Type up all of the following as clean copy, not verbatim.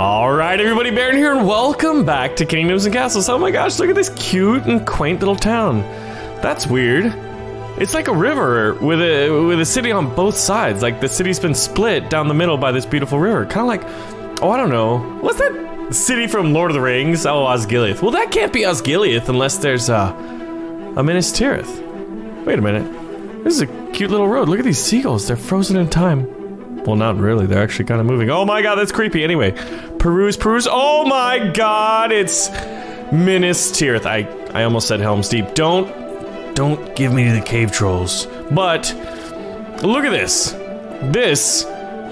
Alright everybody, Baron here and welcome back to Kingdoms and Castles. Oh my gosh, look at this cute and quaint little town. That's weird. It's like a river with a city on both sides. Like the city's been split down the middle by this beautiful river. Kind of like, oh I don't know, what's that city from Lord of the Rings? Oh, Osgiliath. Well that can't be Osgiliath unless there's a Minas Tirith. Wait a minute, this is a cute little road. Look at these seagulls, they're frozen in time. Well, not really. They're actually kind of moving. Oh my god, that's creepy. Anyway, peruse. Oh my god, it's Minas Tirith. I almost said Helm's Deep. Don't give me to the cave trolls. But look at this. This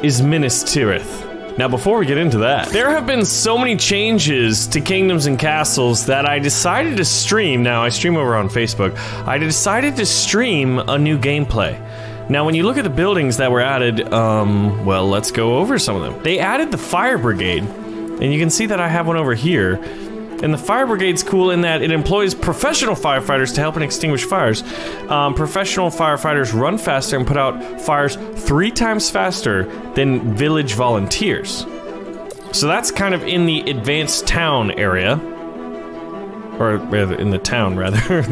is Minas Tirith. Now, before we get into that, there have been so many changes to Kingdoms and Castles that I decided to stream. Now, I stream over on Facebook. I decided to stream a new gameplay. Now, when you look at the buildings that were added, well, let's go over some of them. They added the fire brigade, and you can see that I have one over here. And the fire brigade's cool in that it employs professional firefighters to help and extinguish fires. Professional firefighters run faster and put out fires 3 times faster than village volunteers. So that's kind of in the advanced town area. Or in the town, rather.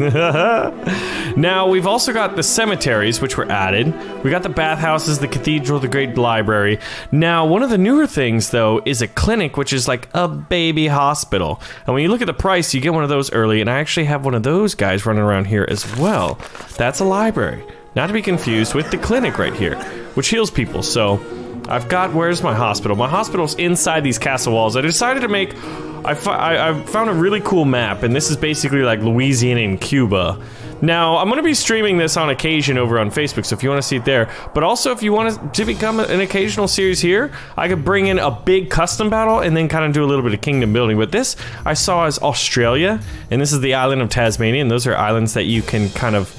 Now, we've also got the cemeteries, which were added. We got the bathhouses, the cathedral, the great library. Now, one of the newer things, though, is a clinic, which is like a baby hospital. And when you look at the price, you get one of those early, and I actually have one of those guys running around here as well. That's a library. Not to be confused with the clinic right here, which heals people, so... I've got, where's my hospital? My hospital's inside these castle walls. I decided to make, I found a really cool map, and this is basically like Louisiana and Cuba. Now, I'm gonna be streaming this on occasion over on Facebook, so if you wanna see it there, but also if you want to become an occasional series here, I could bring in a big custom battle and then kind of do a little bit of kingdom building, but this I saw as Australia, and this is the island of Tasmania, and those are islands that you can kind of,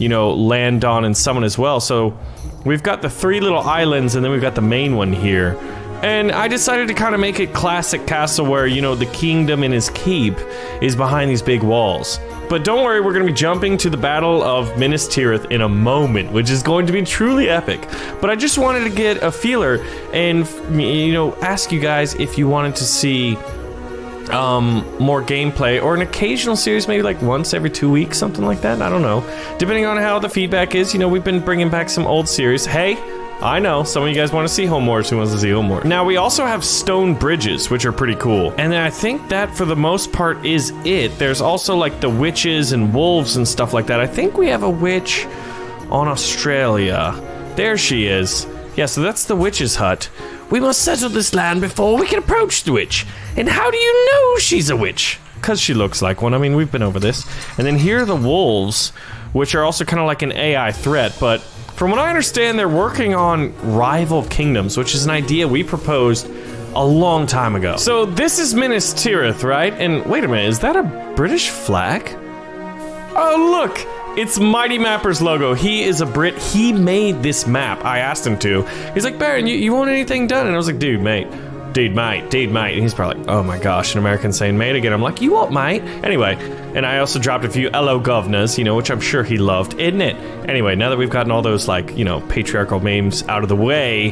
you know, land on and summon as well, so we've got the 3 little islands, and then we've got the main one here. And I decided to kind of make it classic castle where, you know, the kingdom and his keep is behind these big walls. But don't worry, we're going to be jumping to the Battle of Minas Tirith in a moment, which is going to be truly epic. But I just wanted to get a feeler and, you know, ask you guys if you wanted to see more gameplay or an occasional series, maybe like once every 2 weeks, something like that. I don't know, depending on how the feedback is. You know, we've been bringing back some old series. Hey, I know some of you guys want to see home wars. Who wants to see home wars? Now we also have stone bridges, which are pretty cool, and I think that for the most part is it. There's also like the witches and wolves and stuff like that. I think we have a witch on Australia. There she is. Yeah, so that's the witch's hut. We must settle this land before we can approach the witch. And how do you know she's a witch? Because she looks like one. I mean, we've been over this. And then here are the wolves, which are also kind of like an AI threat. But from what I understand, they're working on rival kingdoms, which is an idea we proposed a long time ago. So this is Minas Tirith, right? And wait a minute, is that a British flag? Oh, look! It's Mighty Mapper's logo. He is a Brit. He made this map. I asked him to. He's like, Baron, you want anything done? And I was like, dude, mate. And he's probably like, oh my gosh, an American saying mate again. I'm like, you what, mate? Anyway, and I also dropped a few hello governors, you know, which I'm sure he loved, isn't it? Anyway, now that we've gotten all those, like, you know, patriarchal memes out of the way,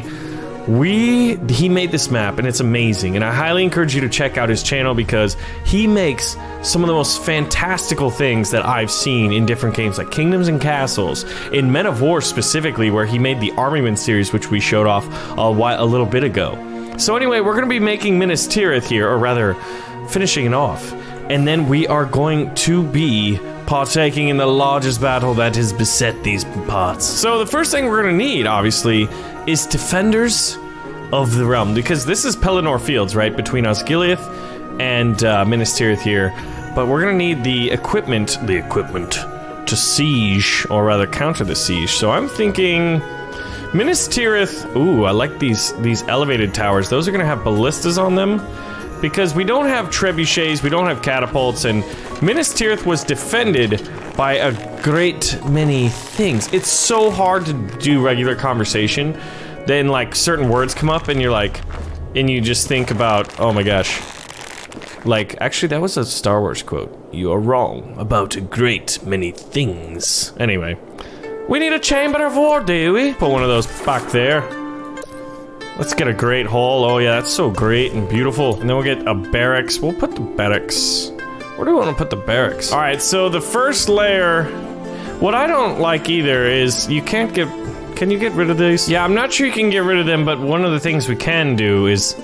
he made this map, and it's amazing. And I highly encourage you to check out his channel because he makes some of the most fantastical things that I've seen in different games like Kingdoms and Castles, in Men of War specifically, where he made the Armyman series, which we showed off a little bit ago. So anyway, we're going to be making Minas Tirith here, or rather, finishing it off. And then we are going to be partaking in the largest battle that has beset these parts. So the first thing we're going to need, obviously, is defenders of the realm, because this is Pelennor Fields, right, between Osgiliath and Minas Tirith here. But we're gonna need the equipment to siege, or rather counter the siege. So I'm thinking Minas Tirith. Ooh, I like these elevated towers. Those are gonna have ballistas on them because we don't have trebuchets, we don't have catapults, and Minas Tirith was defended by a great many things. It's so hard to do regular conversation. Then like certain words come up and you're like, and you just think about, oh my gosh. Like, actually that was a Star Wars quote. You are wrong about a great many things. Anyway. We need a chamber of war, do we? Put one of those back there. Let's get a great hall. Oh yeah, that's so great and beautiful. And then we'll get a barracks. We'll put the barracks. Where do we want to put the barracks? All right, so the first layer. What I don't like either is you can't get... Can you get rid of these? Yeah, I'm not sure you can get rid of them, but one of the things we can do is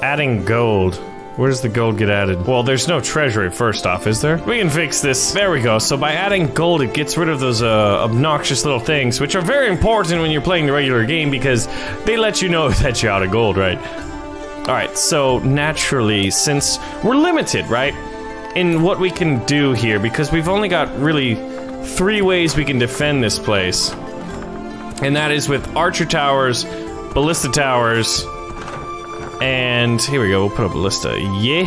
adding gold. Where does the gold get added? Well, there's no treasury, first off, is there? We can fix this. There we go. So by adding gold, it gets rid of those obnoxious little things, which are very important when you're playing the regular game because they let you know that you're out of gold, right? All right, so naturally, since we're limited, right, in what we can do here, because we've only got really three ways we can defend this place. And that is with archer towers, ballista towers, and here we go, we'll put a ballista. Yeah?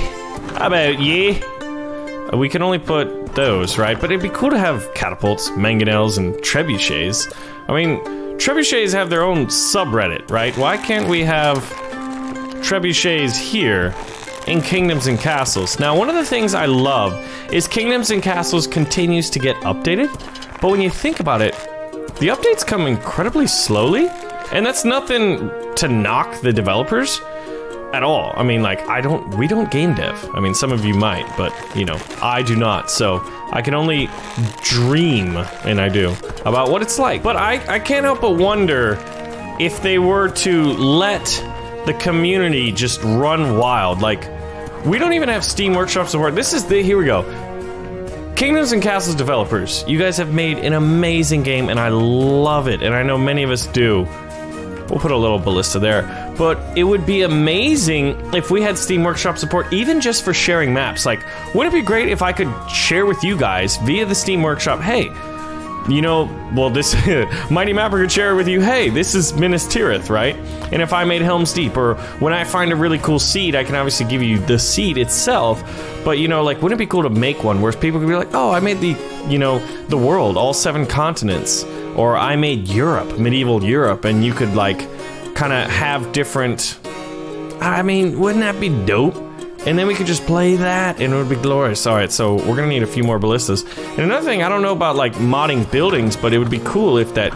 How about yeah? We can only put those, right? But it'd be cool to have catapults, mangonels, and trebuchets. I mean, trebuchets have their own subreddit, right? Why can't we have trebuchets here in Kingdoms and Castles? Now, one of the things I love is Kingdoms and Castles continues to get updated, but when you think about it, the updates come incredibly slowly, and that's nothing to knock the developers at all. I mean, like, we don't game dev. I mean, some of you might, but, you know, I do not, so I can only dream, and I do, about what it's like. But I can't help but wonder if they were to let the community just run wild. Like, we don't even have Steam Workshop support. This is the, here we go. Kingdoms and Castles developers, you guys have made an amazing game, and I love it, and I know many of us do. We'll put a little ballista there, but it would be amazing if we had Steam Workshop support, even just for sharing maps. Like, wouldn't it be great if I could share with you guys via the Steam Workshop, hey, you know, well, this Mighty Mapper could share with you, hey, this is Minas Tirith, right? And if I made Helm's Deep, or when I find a really cool seed, I can obviously give you the seed itself, but, you know, like, wouldn't it be cool to make one where people could be like, oh, I made the, you know, the world, all 7 continents, or I made Europe, medieval Europe, and you could, like, kind of have different, I mean, wouldn't that be dope? And then we could just play that, and it would be glorious. All right, so we're gonna need a few more ballistas. And another thing, I don't know about, like, modding buildings, but it would be cool if that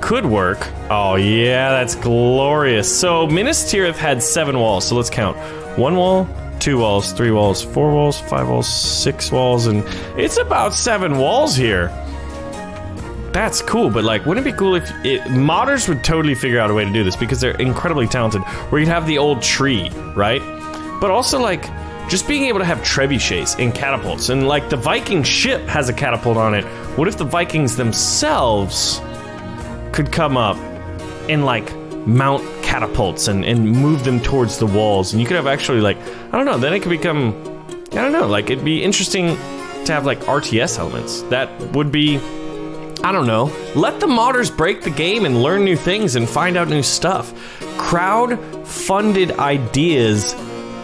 could work. Oh, yeah, that's glorious. So Minas Tirith had 7 walls, so let's count. 1 wall, 2 walls, 3 walls, 4 walls, 5 walls, 6 walls, and it's about 7 walls here. That's cool, but, like, wouldn't it be cool if modders would totally figure out a way to do this, because they're incredibly talented, where you'd have the old tree, right? But also, like, just being able to have trebuchets and catapults. And, like, the Viking ship has a catapult on it. What if the Vikings themselves could come up and, like, mount catapults and move them towards the walls? And you could have actually, like, I don't know, then it could become, I don't know, like, it'd be interesting to have, like, RTS elements. That would be, I don't know. Let the modders break the game and learn new things and find out new stuff. Crowd-funded ideas,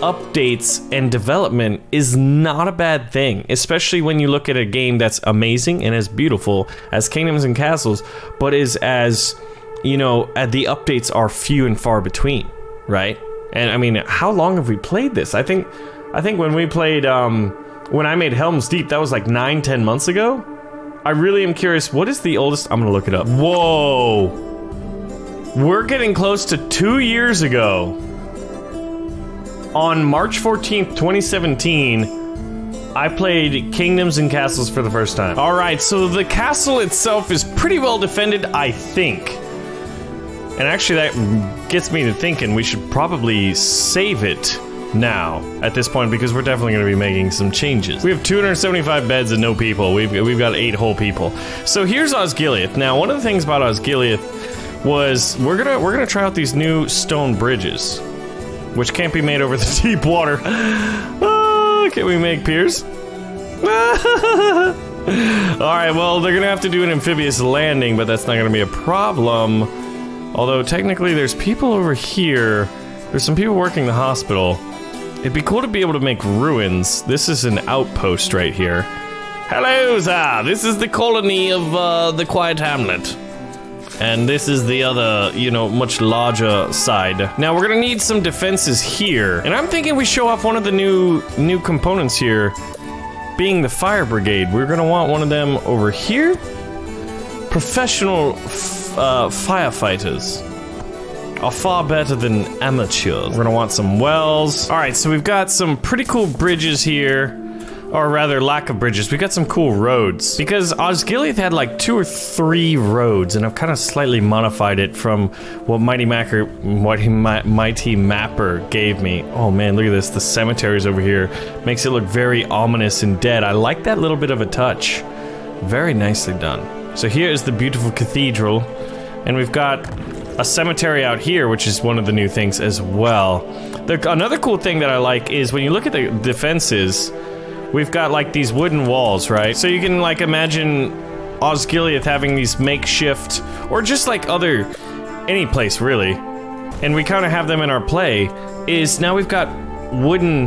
updates, and development is not a bad thing, especially when you look at a game that's amazing and as beautiful as Kingdoms and Castles, but is as, you know, the updates are few and far between, right? And I mean, how long have we played this? I think when we played, when I made Helm's Deep, that was like 9-10 months ago. I really am curious, what is the oldest? I'm gonna look it up. Whoa! We're getting close to 2 years ago. On March 14th, 2017, I played Kingdoms and Castles for the first time. All right, so the castle itself is pretty well defended, I think. And actually, that gets me to thinking we should probably save it now at this point, because we're definitely going to be making some changes. We have 275 beds and no people. We've got 8 whole people. So here's Osgiliath. Now, one of the things about Osgiliath was we're gonna try out these new stone bridges, which can't be made over the deep water. Can we make piers? Alright, well, they're gonna have to do an amphibious landing, but that's not gonna be a problem. Although, technically, there's people over here. There's some people working the hospital. It'd be cool to be able to make ruins. This is an outpost right here. Hello, sir! This is the colony of, the Quiet Hamlet. And this is the other, you know, much larger side. Now, we're gonna need some defenses here. And I'm thinking we show off one of the new components here, being the fire brigade. We're gonna want one of them over here. Professional firefighters. are far better than amateur. We're gonna want some wells. All right, so we've got some pretty cool bridges here. Or rather, lack of bridges. We got some cool roads. Because Osgiliath had like 2 or 3 roads, and I've kind of slightly modified it from what Mighty Mapper gave me. Oh man, look at this. The cemeteries over here makes it look very ominous and dead. I like that little bit of a touch. Very nicely done. So here is the beautiful cathedral. And we've got a cemetery out here, which is one of the new things as well. Another cool thing that I like is when you look at the defenses, we've got like these wooden walls, right? So you can like imagine Osgiliath having these makeshift, or just like any place really, and we kind of have them in our play, is now we've got wooden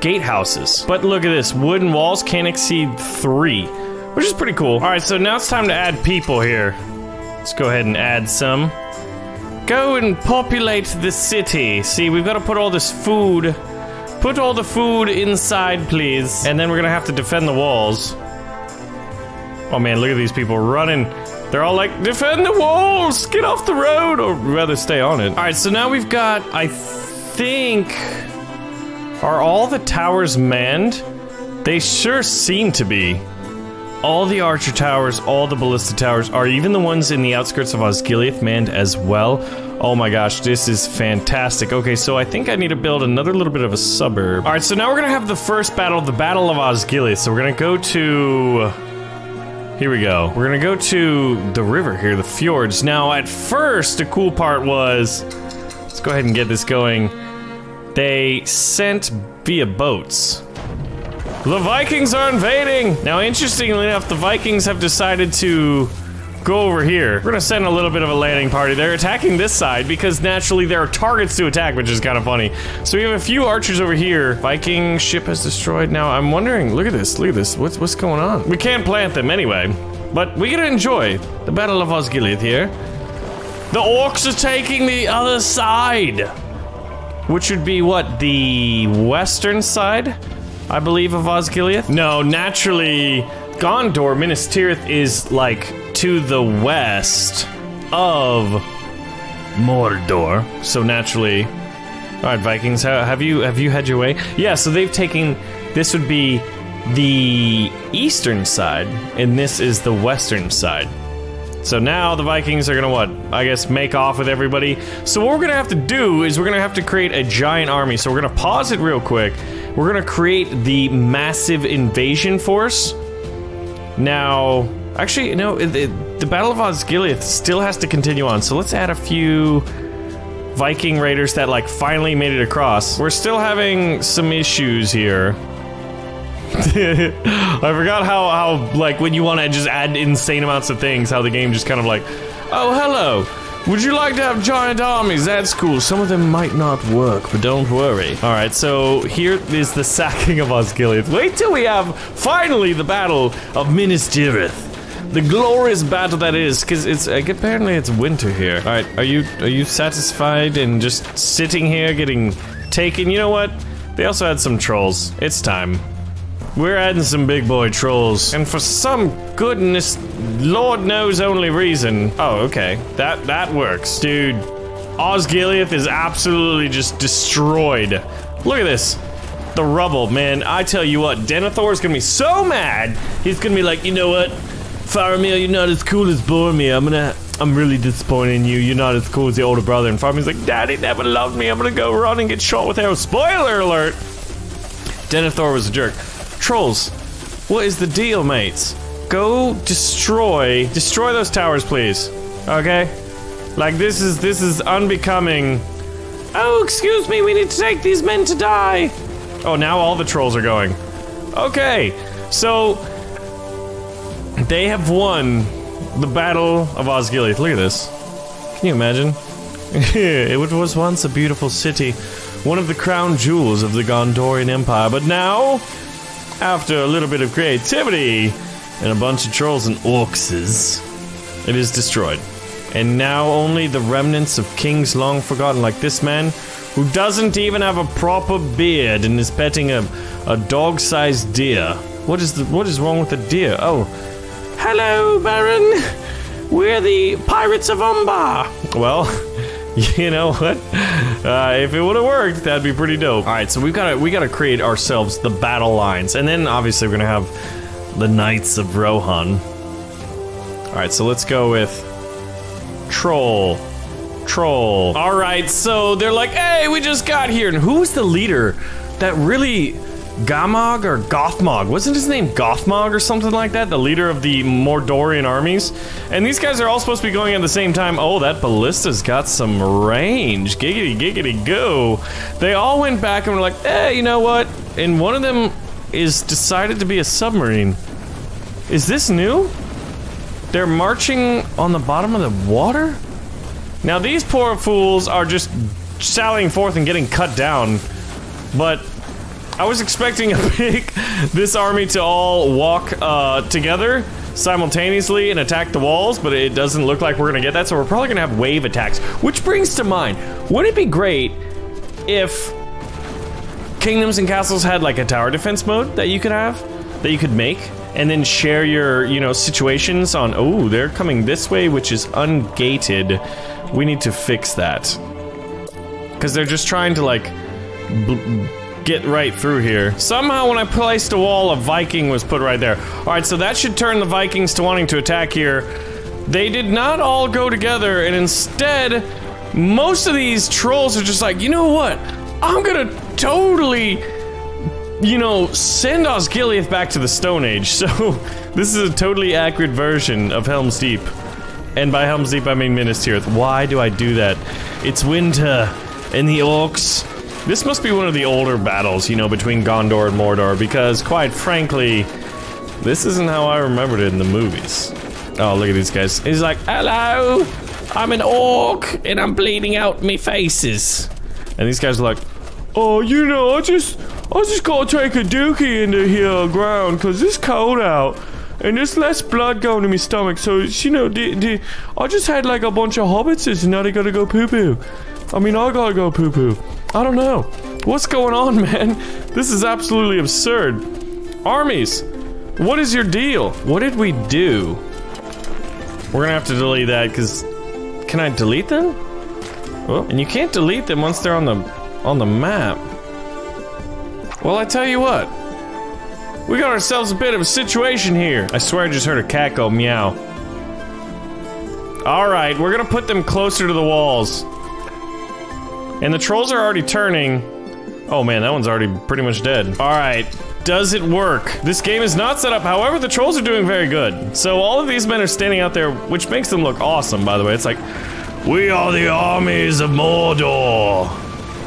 gatehouses. But look at this, wooden walls can't exceed 3, which is pretty cool. All right, so now it's time to add people here. Let's go ahead and add some. Go and populate the city. See, we've got to put all this food. Put all the food inside, please. And then we're gonna have to defend the walls. Oh man, look at these people running. They're all like, defend the walls! Get off the road! Or rather, stay on it. All right, so now we've got, I think... Are all the towers manned? They sure seem to be. All the archer towers, all the ballista towers, are even the ones in the outskirts of Osgiliath manned as well. Oh my gosh, this is fantastic. Okay, so I think I need to build another little bit of a suburb. All right, so now we're gonna have the first battle, the Battle of Osgiliath. So we're gonna go to... Here we go. We're gonna go to the river here, the fjords. Now, at first, the cool part was... Let's go ahead and get this going. They sent via boats. The Vikings are invading! Now, interestingly enough, the Vikings have decided to... go over here. We're gonna send a little bit of a landing party. They're attacking this side because naturally there are targets to attack, which is kind of funny. So we have a few archers over here. Viking ship has destroyed. Now I'm wondering, look at this, look at this. What's going on? We can't plant them anyway, but we're gonna enjoy the Battle of Osgiliath here. The orcs are taking the other side, which would be what, the western side, I believe, of Osgiliath? No, naturally, Gondor, Minas Tirith is like to the west of Mordor. So naturally, all right, Vikings, have you had your way? Yeah, so they've taken, this would be the eastern side, and this is the western side. So now the Vikings are gonna what? I guess make off with everybody. So what we're gonna have to do is we're gonna have to create a giant army. So we're gonna pause it real quick. We're gonna create the massive invasion force. Now, actually, no, the Battle of Osgiliath still has to continue on, so let's add a few Viking raiders that, like, finally made it across. We're still having some issues here. I forgot how, like, when you want to just add insane amounts of things, how the game just kind of like, oh, hello, would you like to have giant armies? That's cool. Some of them might not work, but don't worry. All right, so here is the sacking of Osgiliath. Wait till we have, finally, the Battle of Minas Tirith. The glorious battle that is, because it's apparently it's winter here. All right, are you satisfied in just sitting here getting taken? You know what? They also had some trolls. It's time. We're adding some big boy trolls, and for some goodness, Lord knows only reason. Oh, okay, that works, dude. Osgiliath is absolutely just destroyed. Look at this. The rubble, man. I tell you what, Denethor is gonna be so mad. He's gonna be like, you know what? Faramir, you're not as cool as Boromir. I'm really disappointed in you. You're not as cool as your older brother. And Faramir's like, Daddy never loved me. I'm gonna go run and get shot with arrows. Spoiler alert! Denethor was a jerk. Trolls, what is the deal, mates? Go destroy those towers, please. Okay? Like, this is unbecoming. Oh, excuse me, we need to take these men to die. Oh, now all the trolls are going. Okay, so... they have won the Battle of Osgiliath. Look at this. Can you imagine? It was once a beautiful city, one of the crown jewels of the Gondorian Empire, but now, after a little bit of creativity and a bunch of trolls and orcs, it is destroyed. And now only the remnants of kings long forgotten, like this man, who doesn't even have a proper beard and is petting a dog-sized deer. What is wrong with the deer? Oh. Hello, Baron. We're the Pirates of Umbar. Well, You know what? If it would have worked, that'd be pretty dope. All right, so we gotta create ourselves the battle lines, and then obviously we're gonna have the Knights of Rohan. All right, so let's go with Troll. Troll. All right, so they're like, hey, we just got here, and who's the leader? That really, Gothmog or Gothmog? Wasn't his name Gothmog or something like that? The leader of the Mordorian armies? And these guys are all supposed to be going at the same time. Oh, that ballista's got some range. Giggity, giggity, go. They all went back and were like, hey, you know what? And one of them is decided to be a submarine. Is this new? They're marching on the bottom of the water? Now these poor fools are just sallying forth and getting cut down. But I was expecting a big, this army to all walk together simultaneously and attack the walls, but it doesn't look like we're gonna get that, so we're probably gonna have wave attacks. Which brings to mind, wouldn't it be great if Kingdoms and Castles had like a tower defense mode that you could have, that you could make, and then share your, you know, situations on, oh, they're coming this way, which is ungated. We need to fix that. Because they're just trying to like, get right through here. Somehow when I placed a wall, a Viking was put right there. All right, so that should turn the Vikings to wanting to attack here. They did not all go together, and instead, most of these trolls are just like, you know what? I'm gonna totally, you know, send Osgiliath back to the Stone Age. So this is a totally accurate version of Helm's Deep. And by Helm's Deep, I mean Minas Tirith. Why do I do that? It's winter, and the orcs. This must be one of the older battles, you know, between Gondor and Mordor, because, quite frankly, this isn't how I remembered it in the movies. Oh, look at these guys. He's like, hello, I'm an orc, and I'm bleeding out me faces. And these guys are like, oh, you know, I just gotta take a dookie into here ground, because it's cold out, and there's less blood going to my stomach, so, you know, I just had, like, a bunch of hobbitses, and now they gotta go poo-poo. I mean, I gotta go poo-poo. I don't know. What's going on, man? This is absolutely absurd. Armies, what is your deal? What did we do? We're gonna have to delete that, because... Can I delete them? Well, and you can't delete them once they're on the map. Well, I tell you what. We got ourselves a bit of a situation here. I swear I just heard a cat go meow. Alright, we're gonna put them closer to the walls. And the trolls are already turning. Oh man, that one's already pretty much dead. All right, does it work? This game is not set up, however, the trolls are doing very good. So all of these men are standing out there, which makes them look awesome, by the way. It's like, we are the armies of Mordor.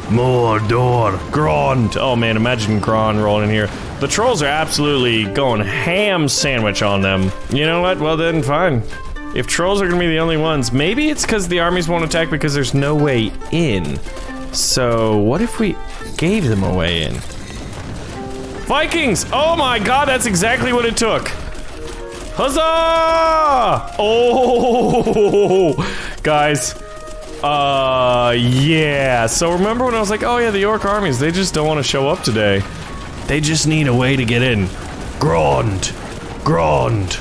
Mordor, Grond. Oh man, imagine Grond rolling in here. The trolls are absolutely going ham sandwich on them. You know what, well then, fine. If trolls are gonna be the only ones, maybe it's because the armies won't attack because there's no way in. So, what if we gave them a way in? Vikings! Oh my god, that's exactly what it took! Huzzah! Oh! Guys. Yeah. So remember when I was like, oh yeah, the orc armies, they just don't want to show up today. They just need a way to get in. Grond! Grond!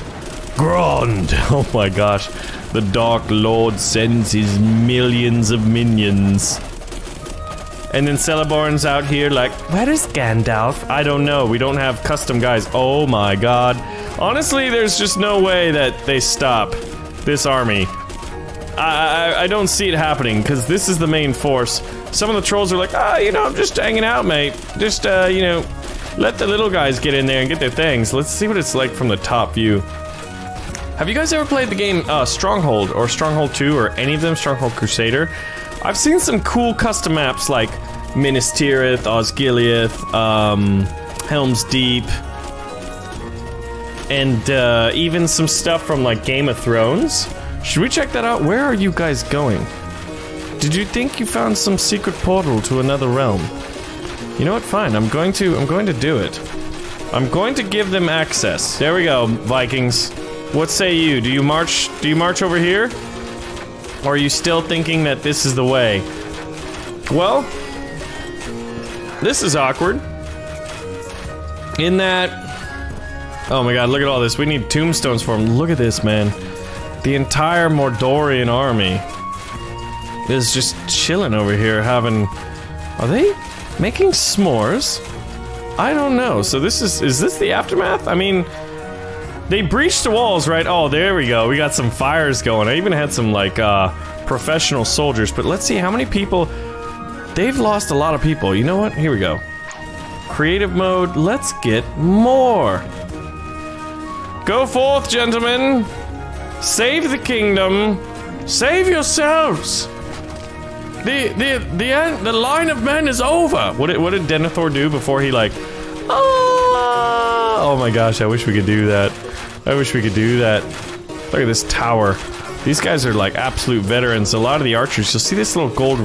Grond! Oh my gosh. The Dark Lord sends his millions of minions. And then Celeborn's out here like, where is Gandalf? I don't know, we don't have custom guys. Oh my god. Honestly, there's just no way that they stop this army. I don't see it happening, because this is the main force. Some of the trolls are like, ah, you know, I'm just hanging out, mate. Just, you know, let the little guys get in there and get their things. Let's see what it's like from the top view. Have you guys ever played the game Stronghold or Stronghold 2 or any of them, Stronghold Crusader? I've seen some cool custom maps like Minas Tirith, Osgiliath, Helm's Deep, and even some stuff from like Game of Thrones. Should we check that out? Where are you guys going? Did you think you found some secret portal to another realm? You know what? Fine. I'm going to do it. I'm going to give them access. There we go, Vikings. What say you? Do you march over here? Or are you still thinking that this is the way? Well, this is awkward. In that... Oh my god, look at all this. We need tombstones for him. Look at this, man. The entire Mordorian army is just chilling over here having... Are they making s'mores? I don't know. So this is this the aftermath? I mean... They breached the walls, right? Oh, there we go. We got some fires going. I even had some, like, professional soldiers. But let's see how many people... They've lost a lot of people. You know what? Here we go. Creative mode. Let's get more. Go forth, gentlemen. Save the kingdom. Save yourselves. The line of men is over. What did Denethor do before he, like... Oh my gosh, I wish we could do that. I wish we could do that. Look at this tower. These guys are like absolute veterans. A lot of the archers, you'll see this little gold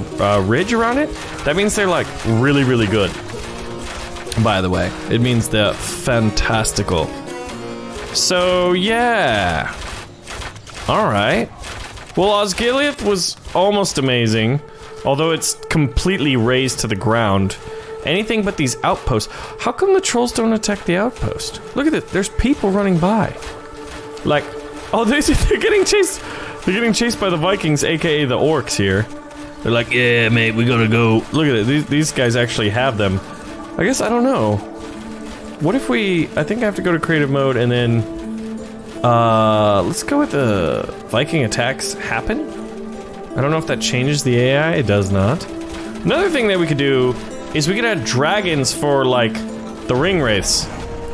ridge around it? That means they're like really, really good. By the way, it means they're fantastical. So, yeah. Alright. Well, Osgiliath was almost amazing. Although it's completely razed to the ground. Anything but these outposts. How come the trolls don't attack the outpost? Look at it. There's people running by. Like, oh, they're getting chased. They're getting chased by the Vikings, aka the orcs here. They're like, yeah, mate, we're gonna go. Look at it. These guys actually have them. I guess I don't know. What if we... I think I have to go to creative mode and then... let's go with the Viking attacks happen. I don't know if that changes the AI. It does not. Another thing that we could do... is we could add dragons for, like, the ring wraiths.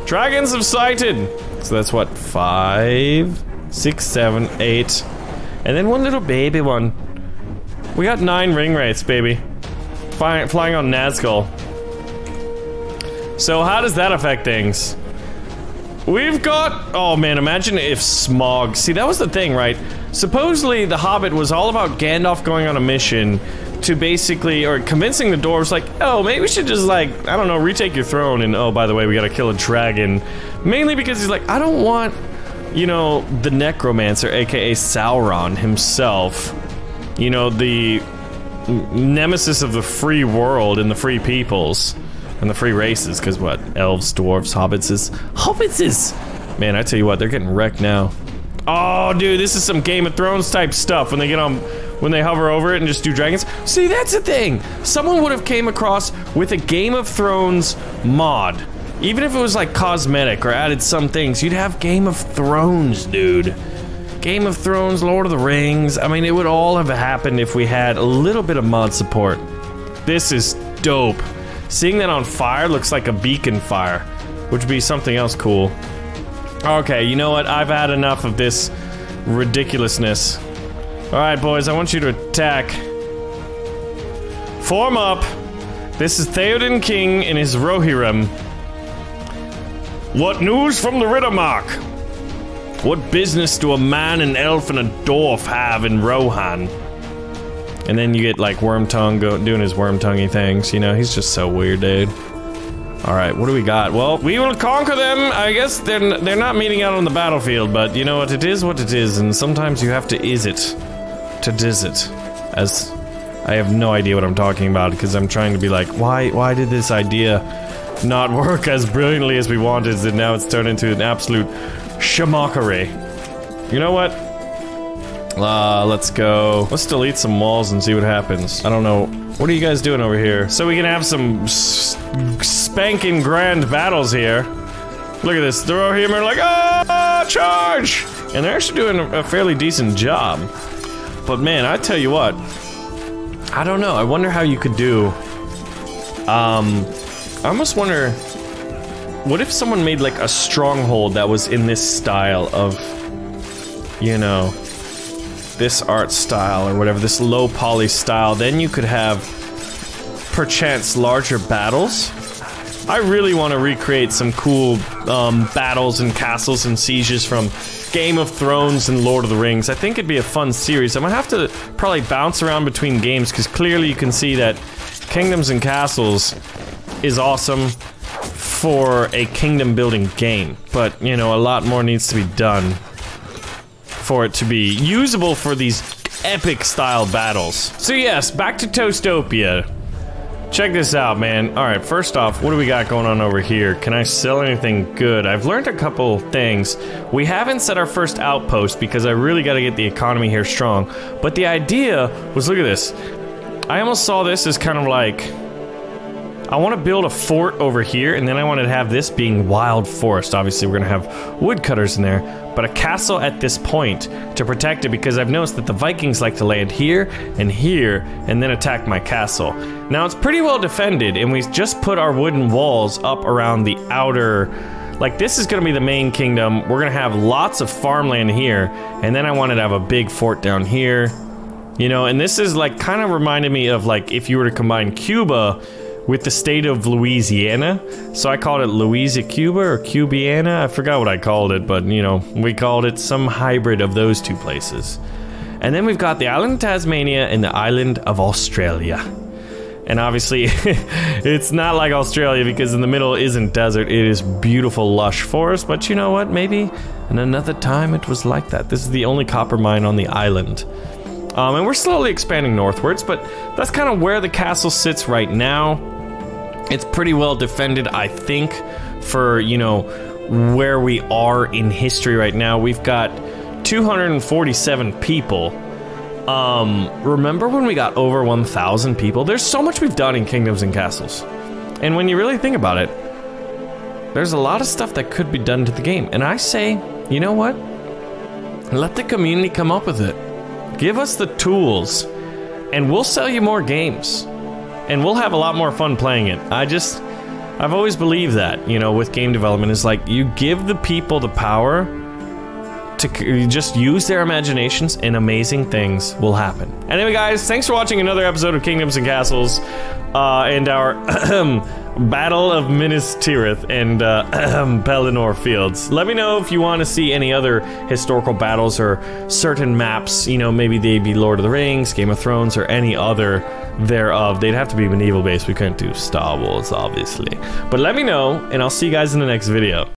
Dragons have sighted! So that's what, 5, 6, 7, 8. And then one little baby one. We got 9 ring wraiths, baby. Flying on Nazgul. So how does that affect things? We've got... Oh man, imagine if Smog... See, that was the thing, right? Supposedly, The Hobbit was all about Gandalf going on a mission to basically, or convincing the dwarves, like, oh, maybe we should just, like, I don't know, retake your throne, and oh, by the way, we gotta kill a dragon. Mainly because he's like, I don't want, you know, the necromancer, aka Sauron himself, you know, the nemesis of the free world and the free peoples, and the free races, because what? Elves, dwarves, hobbitses. Hobbitses! Man, I tell you what, they're getting wrecked now. Oh, dude, this is some Game of Thrones type stuff when they get on... when they hover over it and just do dragons. See, that's the thing. Someone would have came across with a Game of Thrones mod. Even if it was like cosmetic or added some things, you'd have Game of Thrones, dude. Game of Thrones, Lord of the Rings. I mean, it would all have happened if we had a little bit of mod support. This is dope. Seeing that on fire looks like a beacon fire, which would be something else cool. Okay, you know what? I've had enough of this ridiculousness. Alright, boys, I want you to attack. Form up. This is Theoden King and his Rohirrim. What news from the Riddermark? What business do a man, an elf, and a dwarf have in Rohan? And then you get, like, Wormtongue doing his Wormtonguey things, you know? He's just so weird, dude. Alright, what do we got? Well, we will conquer them! I guess they're not meeting out on the battlefield, but you know what it is, and sometimes you have to is it. To diz it, as I have no idea what I'm talking about because I'm trying to be like, why did this idea not work as brilliantly as we wanted, and now it's turned into an absolute shamockery. You know what? Let's go. Let's delete some walls and see what happens. I don't know. What are you guys doing over here? So we can have some spanking grand battles here. Look at this. Throw him and like, ah, charge! And they're actually doing a fairly decent job. But man, I tell you what, I don't know, I wonder how you could do, I almost wonder, what if someone made like a stronghold that was in this style of, you know, this art style or whatever, this low poly style, then you could have, perchance, larger battles? I really want to recreate some cool battles and castles and sieges from Game of Thrones and Lord of the Rings. I think it'd be a fun series. I'm gonna have to probably bounce around between games because clearly you can see that Kingdoms and Castles is awesome for a kingdom building game. But, you know, a lot more needs to be done for it to be usable for these epic style battles. So yes, back to Toastopia. Check this out, man. Alright, first off, what do we got going on over here? Can I sell anything good? I've learned a couple things. We haven't set our first outpost because I really got to get the economy here strong. But the idea was, look at this. I almost saw this as kind of like... I want to build a fort over here, and then I want to have this being wild forest. Obviously, we're going to have woodcutters in there, but a castle at this point to protect it, because I've noticed that the Vikings like to land here, and then attack my castle. Now, it's pretty well defended, and we just put our wooden walls up around the outer... Like, this is going to be the main kingdom. We're going to have lots of farmland here, and then I wanted to have a big fort down here. You know, and this is, like, kind of reminded me of, like, if you were to combine Cuba with the state of Louisiana. So I called it Louisiana Cuba or Cubiana. I forgot what I called it, but you know, we called it some hybrid of those two places. And then we've got the island of Tasmania and the island of Australia. And obviously, it's not like Australia because in the middle isn't desert, it is beautiful lush forest, but you know what, maybe in another time it was like that. This is the only copper mine on the island. And we're slowly expanding northwards, but that's kind of where the castle sits right now. It's pretty well defended, I think, for, you know, where we are in history right now. We've got 247 people. Remember when we got over 1,000 people? There's so much we've done in Kingdoms and Castles. And when you really think about it, there's a lot of stuff that could be done to the game. And I say, you know what? Let the community come up with it. Give us the tools, and we'll sell you more games. And we'll have a lot more fun playing it. I've always believed that, you know, with game development. It's like, you give the people the power to just use their imaginations and amazing things will happen. Anyway, guys, thanks for watching another episode of Kingdoms and Castles. And our Battle of Minas Tirith and Pelennor Fields. Let me know if you want to see any other historical battles or certain maps. You know, maybe they'd be Lord of the Rings, Game of Thrones, or any other thereof. They'd have to be medieval based. We couldn't do Star Wars, obviously. But let me know, and I'll see you guys in the next video.